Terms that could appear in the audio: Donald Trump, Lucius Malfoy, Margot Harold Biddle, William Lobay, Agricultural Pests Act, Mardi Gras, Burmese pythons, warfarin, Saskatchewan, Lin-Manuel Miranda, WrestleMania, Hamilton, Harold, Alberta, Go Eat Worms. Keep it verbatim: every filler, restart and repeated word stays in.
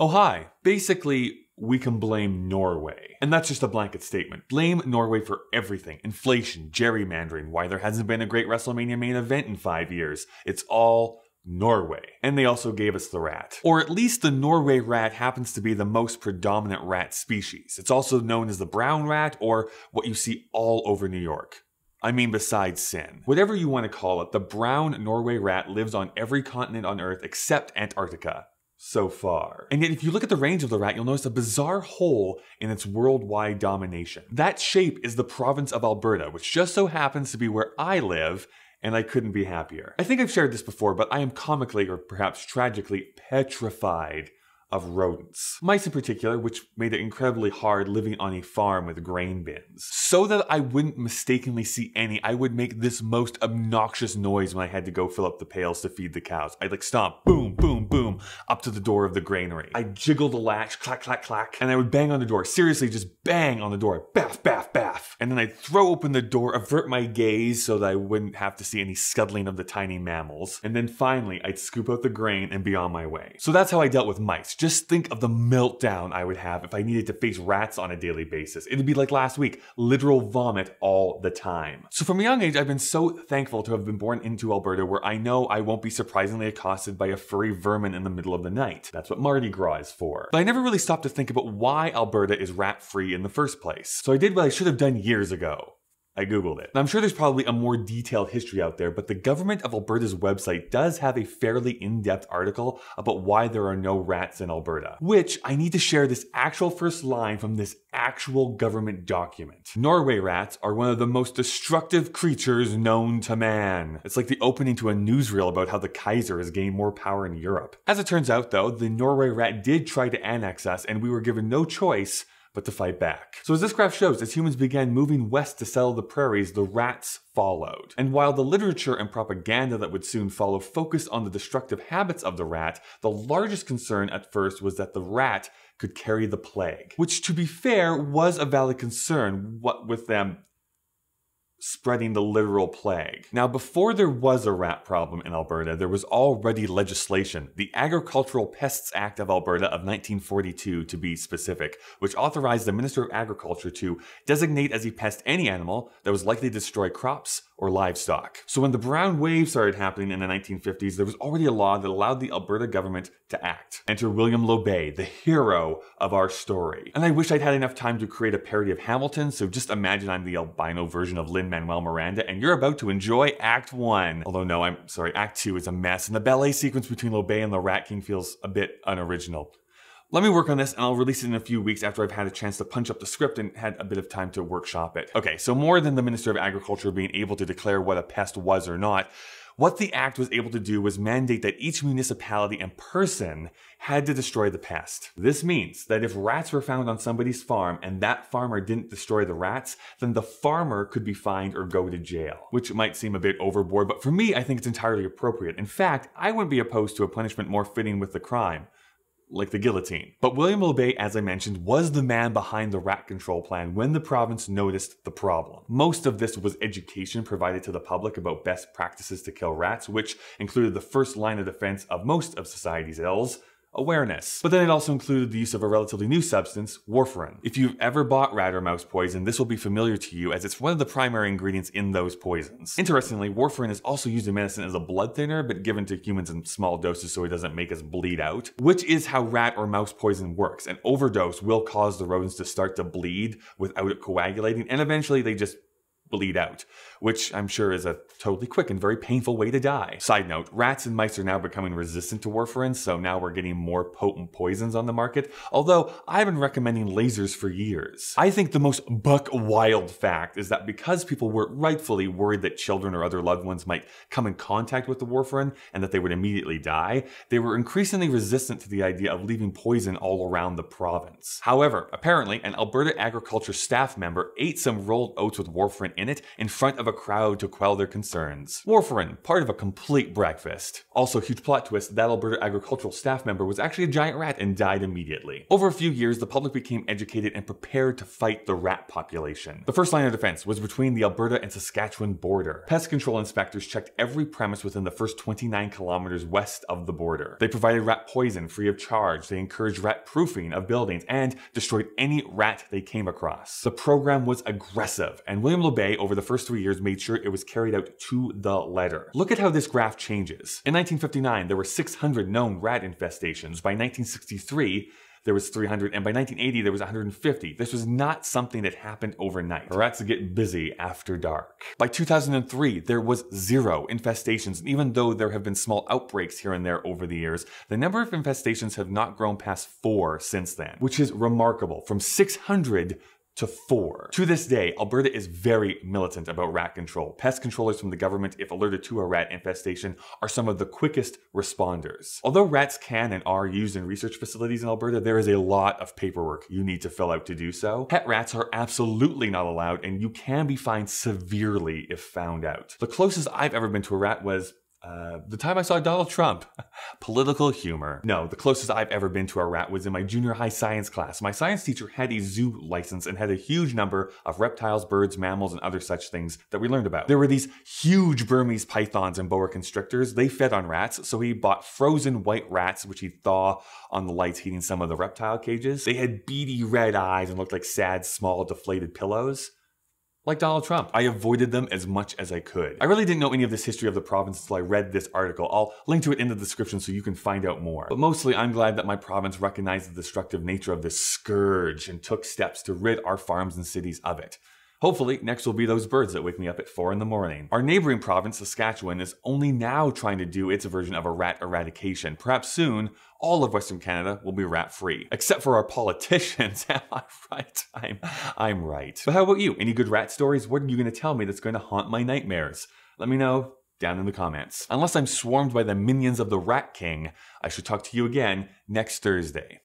Oh hi. Basically, we can blame Norway. And that's just a blanket statement. Blame Norway for everything. Inflation, gerrymandering, why there hasn't been a great WrestleMania main event in five years. It's all Norway. And they also gave us the rat. Or at least the Norway rat happens to be the most predominant rat species. It's also known as the brown rat, or what you see all over New York. I mean, besides sin. Whatever you want to call it, the brown Norway rat lives on every continent on Earth except Antarctica. So far. And yet if you look at the range of the rat, you'll notice a bizarre hole in its worldwide domination. That shape is the province of Alberta, which just so happens to be where I live, and I couldn't be happier. I think I've shared this before, but I am comically, or perhaps tragically, petrified of rodents. Mice in particular, which made it incredibly hard living on a farm with grain bins. So that I wouldn't mistakenly see any, I would make this most obnoxious noise when I had to go fill up the pails to feed the cows. I'd like stomp, boom, boom, boom, up to the door of the granary. I'd jiggle the latch, clack, clack, clack, and I would bang on the door. Seriously, just bang on the door. Baff, baff, baff. And then I'd throw open the door, avert my gaze so that I wouldn't have to see any scuttling of the tiny mammals. And then finally, I'd scoop out the grain and be on my way. So that's how I dealt with mice. Just think of the meltdown I would have if I needed to face rats on a daily basis. It'd be like last week, literal vomit all the time. So from a young age, I've been so thankful to have been born into Alberta, where I know I won't be surprisingly accosted by a furry vermin in the middle of the night. That's what Mardi Gras is for. But I never really stopped to think about why Alberta is rat-free in the first place. So I did what I should have done years ago. I googled it. Now, I'm sure there's probably a more detailed history out there, but the government of Alberta's website does have a fairly in-depth article about why there are no rats in Alberta. Which, I need to share this actual first line from this actual government document. Norway rats are one of the most destructive creatures known to man. It's like the opening to a newsreel about how the Kaiser has gained more power in Europe. As it turns out though, the Norway rat did try to annex us and we were given no choice but to fight back. So as this graph shows, as humans began moving west to settle the prairies, the rats followed. And while the literature and propaganda that would soon follow focused on the destructive habits of the rat, the largest concern at first was that the rat could carry the plague. Which, to be fair, was a valid concern, what with them spreading the literal plague. Now, before there was a rat problem in Alberta, there was already legislation, the Agricultural Pests Act of Alberta of nineteen forty-two to be specific, which authorized the Minister of Agriculture to designate as a pest any animal that was likely to destroy crops or livestock. So when the brown wave started happening in the nineteen fifties, there was already a law that allowed the Alberta government to act. Enter William Lobay, the hero of our story. And I wish I'd had enough time to create a parody of Hamilton, so just imagine I'm the albino version of Lin-Manuel Miranda, and you're about to enjoy Act one. Although no, I'm sorry, Act two is a mess, and the ballet sequence between Lobay and the Rat King feels a bit unoriginal. Let me work on this and I'll release it in a few weeks after I've had a chance to punch up the script and had a bit of time to workshop it. Okay, so more than the Minister of Agriculture being able to declare what a pest was or not, what the act was able to do was mandate that each municipality and person had to destroy the pest. This means that if rats were found on somebody's farm and that farmer didn't destroy the rats, then the farmer could be fined or go to jail. Which might seem a bit overboard, but for me, I think it's entirely appropriate. In fact, I wouldn't be opposed to a punishment more fitting with the crime. Like the guillotine. But William Lobay, as I mentioned, was the man behind the rat control plan when the province noticed the problem. Most of this was education provided to the public about best practices to kill rats, which included the first line of defense of most of society's ills, awareness. But then it also included the use of a relatively new substance, warfarin. If you've ever bought rat or mouse poison, this will be familiar to you as it's one of the primary ingredients in those poisons. Interestingly, warfarin is also used in medicine as a blood thinner, but given to humans in small doses so it doesn't make us bleed out, which is how rat or mouse poison works. An overdose will cause the rodents to start to bleed without it coagulating, and eventually they just bleed out, which I'm sure is a totally quick and very painful way to die. Side note, rats and mice are now becoming resistant to warfarin, so now we're getting more potent poisons on the market, although I've been recommending lasers for years. I think the most buck wild fact is that because people were rightfully worried that children or other loved ones might come in contact with the warfarin and that they would immediately die, they were increasingly resistant to the idea of leaving poison all around the province. However, apparently, an Alberta agriculture staff member ate some rolled oats with warfarin in it in front of a crowd to quell their concerns. Warfarin, part of a complete breakfast. Also, huge plot twist, that Alberta agricultural staff member was actually a giant rat and died immediately. Over a few years, the public became educated and prepared to fight the rat population. The first line of defense was between the Alberta and Saskatchewan border. Pest control inspectors checked every premise within the first twenty-nine kilometers west of the border. They provided rat poison free of charge, they encouraged rat proofing of buildings, and destroyed any rat they came across. The program was aggressive, and William Lobay over the first three years made sure it was carried out to the letter. Look at how this graph changes. In nineteen fifty-nine, there were six hundred known rat infestations. By nineteen sixty-three, there was three hundred, and by nineteen eighty, there was one hundred fifty. This was not something that happened overnight. Rats get busy after dark. By two thousand three, there was zero infestations, and even though there have been small outbreaks here and there over the years, the number of infestations have not grown past four since then, which is remarkable. From six hundred to four. To this day, Alberta is very militant about rat control. Pest controllers from the government, if alerted to a rat infestation, are some of the quickest responders. Although rats can and are used in research facilities in Alberta, there is a lot of paperwork you need to fill out to do so. Pet rats are absolutely not allowed, and you can be fined severely if found out. The closest I've ever been to a rat was Uh, the time I saw Donald Trump. Political humor. No, the closest I've ever been to a rat was in my junior high science class. My science teacher had a zoo license and had a huge number of reptiles, birds, mammals, and other such things that we learned about. There were these huge Burmese pythons and boa constrictors. They fed on rats, so he bought frozen white rats, which he'd thaw on the lights heating some of the reptile cages. They had beady red eyes and looked like sad, small, deflated pillows. Like Donald Trump. I avoided them as much as I could. I really didn't know any of this history of the province until I read this article. I'll link to it in the description so you can find out more. But mostly, I'm glad that my province recognized the destructive nature of this scourge and took steps to rid our farms and cities of it. Hopefully, next will be those birds that wake me up at four in the morning. Our neighboring province, Saskatchewan, is only now trying to do its version of a rat eradication. Perhaps soon, all of Western Canada will be rat-free. Except for our politicians, am I right? I'm, I'm right. But how about you? Any good rat stories? What are you going to tell me that's going to haunt my nightmares? Let me know down in the comments. Unless I'm swarmed by the minions of the Rat King, I should talk to you again next Thursday.